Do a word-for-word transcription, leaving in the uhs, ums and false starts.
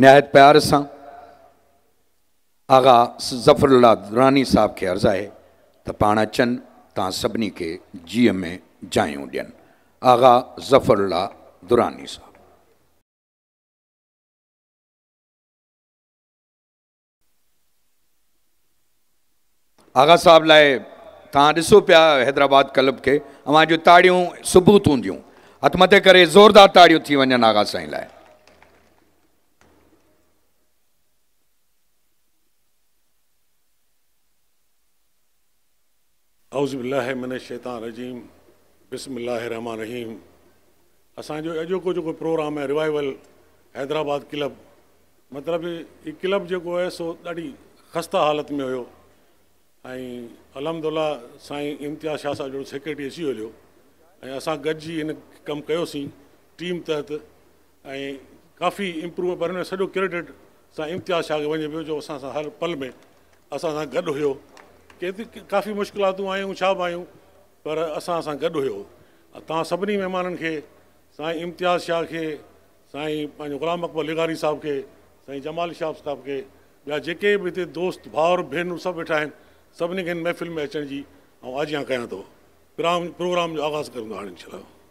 नहायत प्यार सां आगा ज़फ़रुल्लाह दुर्रानी साहब के अर्ज़ है तो पाण अचनि तव्हां सभिनी खे जीअ में जायूं ॾियनि। आगा ज़फ़रुल्लाह दुर्रानी साहब। आगा साहब लाइ तव्हां ॾिसो पिया हैदराबाद क्लब के अवां जो ताड़ियूं सुबूत हूंदियूं हथ मथे करे ज़ोरदार ताड़ियूं थी वञनि आगा साईं लाइ। औज़ुबिल्लाहि मिनश शैतानिर रजीम, बिस्मिल्लाहिर रहमान रहीम। असांजो अॼोको जेको प्रोग्राम आहे रिवाइवल हैदराबाद क्लब, मतिलबु हीउ क्लब जेको आहे सो ॾाढी ख़स्ता हालत में हुयो ऐं अलहमदुल्ला साईं इम्तियाज़ शाह साहिब जो सेक्रेटरी अची वियो ऐं असां गॾिजी हिन कमु कयोसीं टीम तहत ऐं काफ़ी इम्प्रूव, पर हिन सॼो क्रेडिट सां इम्तियाज़ शाह खे वञे पियो जो असां सां हर पल में असां सां गॾु हुयो। केतिरी काफ़ी मुश्किलातूं आयूं छा बि आहियूं पर असां सां गॾु हुयो। तव्हां सभिनी महिमाननि खे, साईं इम्तियाज़ शाह खे, साईं पंहिंजो ग़ुलाम अकबर लघारी साहिब खे, साईं जमाल शाह साहिब खे, ॿिया जेके बि हिते दोस्त भाउर भेनरूं सभु वेठा आहिनि, सभिनी खे हिन महफ़िल में अचण जी ऐं आजियां कयां थो। प्रोग्राम जो आगाज़ करूं था हाणे इंशाल्लाह।